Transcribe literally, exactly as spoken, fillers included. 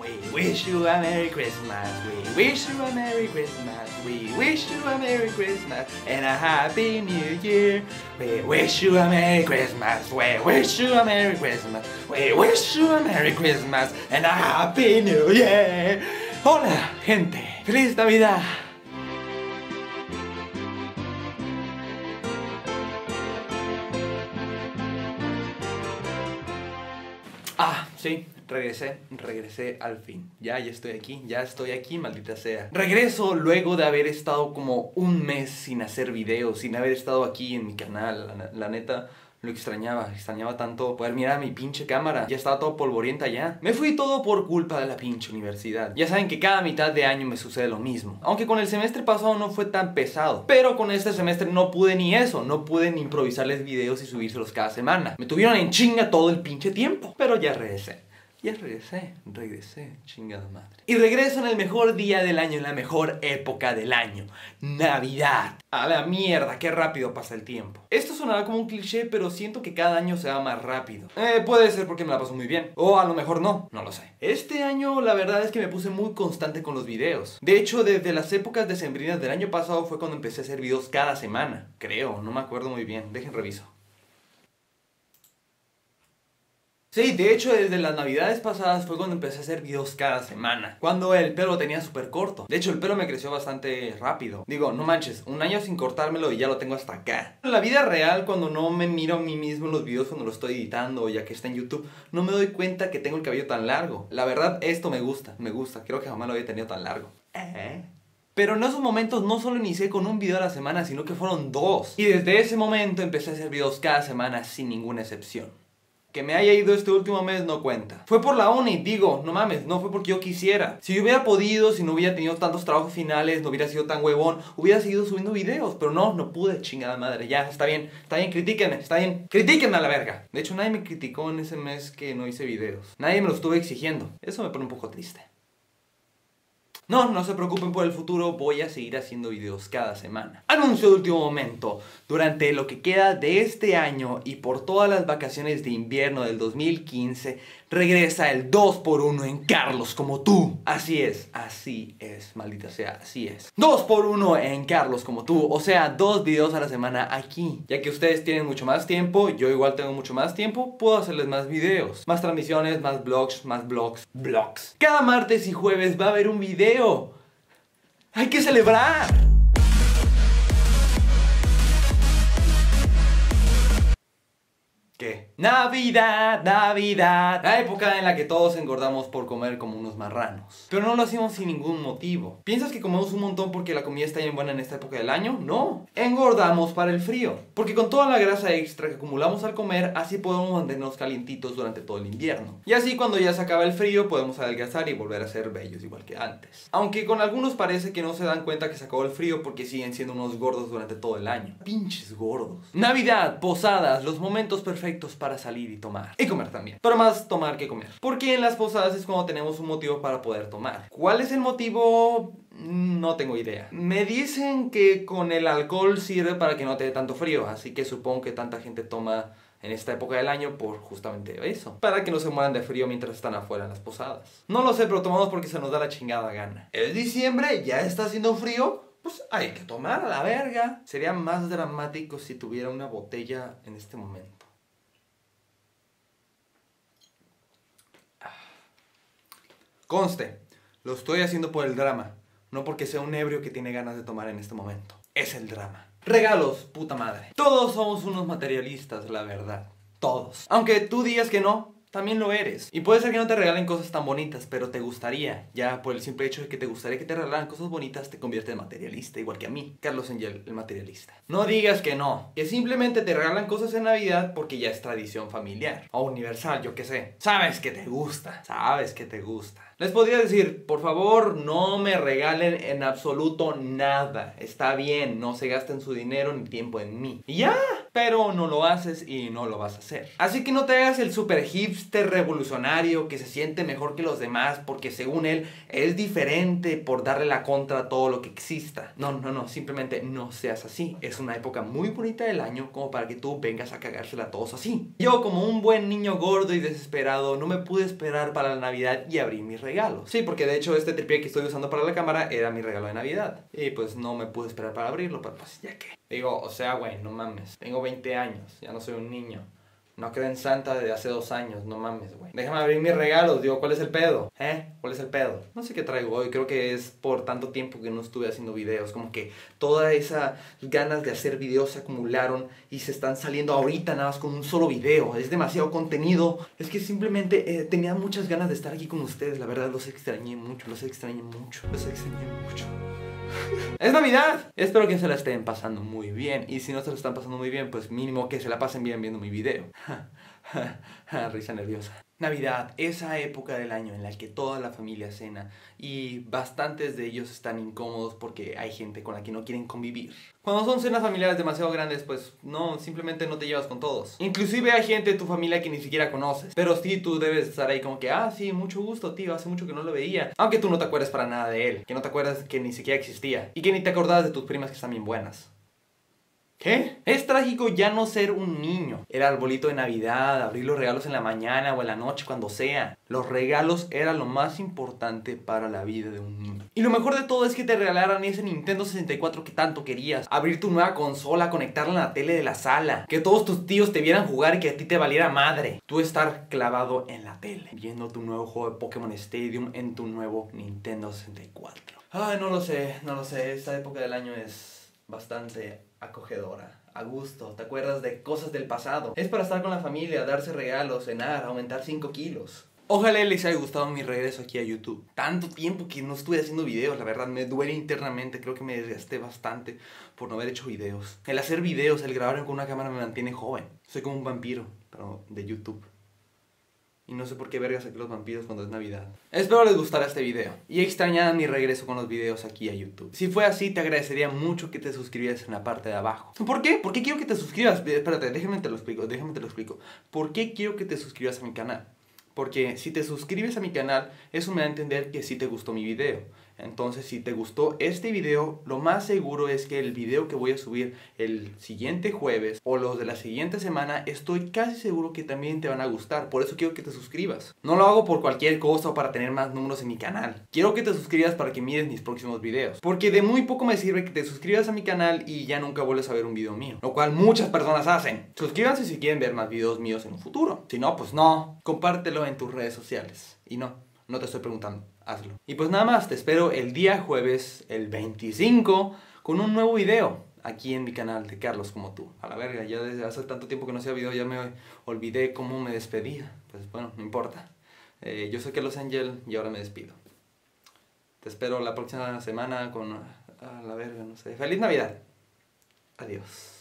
We wish you a Merry Christmas, we wish you a Merry Christmas, we wish you a Merry Christmas and a Happy New Year. We wish you a Merry Christmas, we wish you a Merry Christmas, we wish you a Merry Christmas and a Happy New Year. Hola gente, feliz Navidad. Ah, sí. Regresé, regresé al fin. Ya, ya estoy aquí, ya estoy aquí, maldita sea. Regreso luego de haber estado como un mes sin hacer videos, sin haber estado aquí en mi canal. La, la neta, lo extrañaba, extrañaba tanto poder mirar a mi pinche cámara. Ya estaba todo polvorienta ya. Me fui todo por culpa de la pinche universidad. Ya saben que cada mitad de año me sucede lo mismo. Aunque con el semestre pasado no fue tan pesado, pero con este semestre no pude ni eso. No pude ni improvisarles videos y subírselos cada semana. Me tuvieron en chinga todo el pinche tiempo. Pero ya regresé. Ya regresé, regresé, chingada madre. Y regreso en el mejor día del año, en la mejor época del año. Navidad. A la mierda, qué rápido pasa el tiempo. Esto sonará como un cliché, pero siento que cada año se va más rápido. Eh, puede ser porque me la paso muy bien. O a lo mejor no, no lo sé. Este año la verdad es que me puse muy constante con los videos. De hecho, desde las épocas decembrinas del año pasado fue cuando empecé a hacer videos cada semana. Creo, no me acuerdo muy bien. Dejen reviso. Sí, de hecho desde las navidades pasadas fue cuando empecé a hacer videos cada semana. Cuando el pelo tenía súper corto. De hecho el pelo me creció bastante rápido. Digo, no manches, un año sin cortármelo y ya lo tengo hasta acá. En la vida real, cuando no me miro a mí mismo en los videos, cuando lo estoy editando, ya que está en YouTube, no me doy cuenta que tengo el cabello tan largo. La verdad, esto me gusta, me gusta. Creo que jamás lo había tenido tan largo. ¿Eh? Pero en esos momentos no solo inicié con un video a la semana, sino que fueron dos. Y desde ese momento empecé a hacer videos cada semana sin ninguna excepción. Que me haya ido este último mes no cuenta. Fue por la uni, digo, no mames, no fue porque yo quisiera. Si yo hubiera podido, si no hubiera tenido tantos trabajos finales, no hubiera sido tan huevón, hubiera seguido subiendo videos, pero no, no pude, chingada madre. Ya, está bien, está bien, critíquenme, está bien. Critíquenme a la verga. De hecho, nadie me criticó en ese mes que no hice videos. Nadie me lo estuvo exigiendo. Eso me pone un poco triste. No, no se preocupen por el futuro, voy a seguir haciendo videos cada semana. Anuncio de último momento, durante lo que queda de este año y por todas las vacaciones de invierno del dos mil quince, regresa el dos por uno en Carlos como tú. Así es, así es, maldita sea, así es. dos por uno en Carlos como tú, o sea, dos videos a la semana aquí. Ya que ustedes tienen mucho más tiempo, yo igual tengo mucho más tiempo, puedo hacerles más videos. Más transmisiones, más vlogs, más vlogs, vlogs. Cada martes y jueves va a haber un video. ¡Hay que celebrar! ¿Qué? Navidad, Navidad. La época en la que todos engordamos por comer como unos marranos. Pero no lo hacemos sin ningún motivo. ¿Piensas que comemos un montón porque la comida está bien buena en esta época del año? No. Engordamos para el frío. Porque con toda la grasa extra que acumulamos al comer, así podemos mantenernos calientitos durante todo el invierno. Y así cuando ya se acaba el frío, podemos adelgazar y volver a ser bellos igual que antes. Aunque con algunos parece que no se dan cuenta que se acabó el frío porque siguen siendo unos gordos durante todo el año. Pinches gordos. Navidad, posadas, los momentos perfectos para salir y tomar. Y comer también. Pero más tomar que comer. Porque en las posadas es cuando tenemos un motivo para poder tomar. ¿Cuál es el motivo? No tengo idea. Me dicen que con el alcohol sirve para que no te dé tanto frío. Así que supongo que tanta gente toma en esta época del año por justamente eso. Para que no se mueran de frío mientras están afuera en las posadas. No lo sé, pero tomamos porque se nos da la chingada gana. ¿Es diciembre? ¿Ya está haciendo frío? Pues hay que tomar a la verga. Sería más dramático si tuviera una botella en este momento. Conste, lo estoy haciendo por el drama, no porque sea un ebrio que tiene ganas de tomar en este momento. Es el drama. Regalos, puta madre. Todos somos unos materialistas, la verdad. Todos. Aunque tú digas que no, también lo eres. Y puede ser que no te regalen cosas tan bonitas, pero te gustaría. Ya por el simple hecho de que te gustaría que te regalaran cosas bonitas, te convierte en materialista, igual que a mí. Carlosangel, el materialista. No digas que no, que simplemente te regalan cosas en Navidad porque ya es tradición familiar o universal, yo qué sé. Sabes que te gusta, sabes que te gusta. Les podría decir, por favor, no me regalen en absoluto nada. Está bien, no se gasten su dinero ni tiempo en mí. ¡Y ya! pero no lo haces y no lo vas a hacer. Así que no te hagas el super hipster revolucionario que se siente mejor que los demás porque según él es diferente por darle la contra a todo lo que exista. No, no, no, simplemente no seas así. Es una época muy bonita del año como para que tú vengas a cagársela a todos así. Yo, como un buen niño gordo y desesperado, no me pude esperar para la Navidad y abrir mis regalos. Sí, porque de hecho este tripié que estoy usando para la cámara era mi regalo de Navidad. Y pues no me pude esperar para abrirlo, pero pues ya que. Digo, o sea, güey, no mames. Tengo veinte años, ya no soy un niño. No creo en Santa desde hace dos años, no mames, güey. Déjame abrir mis regalos, digo, ¿cuál es el pedo? ¿Eh? ¿Cuál es el pedo? No sé qué traigo hoy, creo que es por tanto tiempo que no estuve haciendo videos. Como que todas esas ganas de hacer videos se acumularon y se están saliendo ahorita nada más con un solo video. Es demasiado contenido. Es que simplemente eh, tenía muchas ganas de estar aquí con ustedes, la verdad, los extrañé mucho, los extrañé mucho, los extrañé mucho. ¡Es Navidad! Espero que se la estén pasando muy bien. Y si no se la están pasando muy bien, pues mínimo que se la pasen bien viendo mi video. Risa nerviosa. Navidad, esa época del año en la que toda la familia cena y bastantes de ellos están incómodos porque hay gente con la que no quieren convivir. Cuando son cenas familiares demasiado grandes, pues no, simplemente no te llevas con todos. Inclusive hay gente de tu familia que ni siquiera conoces, pero sí tú debes estar ahí como que, ah, sí, mucho gusto, tío, hace mucho que no lo veía. Aunque tú no te acuerdas para nada de él, que no te acuerdas que ni siquiera existía y que ni te acordabas de tus primas que están bien buenas. ¿Qué? Es trágico ya no ser un niño. El arbolito de Navidad, abrir los regalos en la mañana o en la noche, cuando sea. Los regalos eran lo más importante para la vida de un niño. Y lo mejor de todo es que te regalaran ese Nintendo sesenta y cuatro que tanto querías. Abrir tu nueva consola, conectarla a la tele de la sala. Que todos tus tíos te vieran jugar y que a ti te valiera madre. Tú estar clavado en la tele, viendo tu nuevo juego de Pokémon Stadium en tu nuevo Nintendo sesenta y cuatro. Ay, no lo sé, no lo sé. Esta época del año es bastante acogedora, a gusto, te acuerdas de cosas del pasado. Es para estar con la familia, darse regalos, cenar, aumentar cinco kilos. Ojalá les haya gustado mi regreso aquí a YouTube. Tanto tiempo que no estuve haciendo videos, la verdad me duele internamente, creo que me desgasté bastante por no haber hecho videos. El hacer videos, el grabar con una cámara me mantiene joven. Soy como un vampiro, pero de YouTube. Y no sé por qué vergas aquí los vampiros cuando es Navidad. Espero les gustara este video y extrañaran mi regreso con los videos aquí a YouTube. Si fue así, te agradecería mucho que te suscribieras en la parte de abajo. ¿Por qué? ¿Por qué quiero que te suscribas? Espérate, déjame te lo explico, déjame te lo explico. ¿Por qué quiero que te suscribas a mi canal? Porque si te suscribes a mi canal, eso me da a entender que sí te gustó mi video. Entonces, si te gustó este video, lo más seguro es que el video que voy a subir el siguiente jueves o los de la siguiente semana, estoy casi seguro que también te van a gustar. Por eso quiero que te suscribas. No lo hago por cualquier cosa o para tener más números en mi canal. Quiero que te suscribas para que mires mis próximos videos. Porque de muy poco me sirve que te suscribas a mi canal y ya nunca vuelves a ver un video mío. Lo cual muchas personas hacen. Suscríbanse si quieren ver más videos míos en un futuro. Si no, pues no. Compártelo en tus redes sociales. Y no, no te estoy preguntando. Hazlo. Y pues nada más, te espero el día jueves, el veinticinco, con un nuevo video aquí en mi canal de Carlos Como Tú. A la verga, ya desde hace tanto tiempo que no hacía video, ya me olvidé cómo me despedía. Pues bueno, no importa. Eh, yo soy Carlosangel y ahora me despido. Te espero la próxima semana con... A la verga, no sé. ¡Feliz Navidad! Adiós.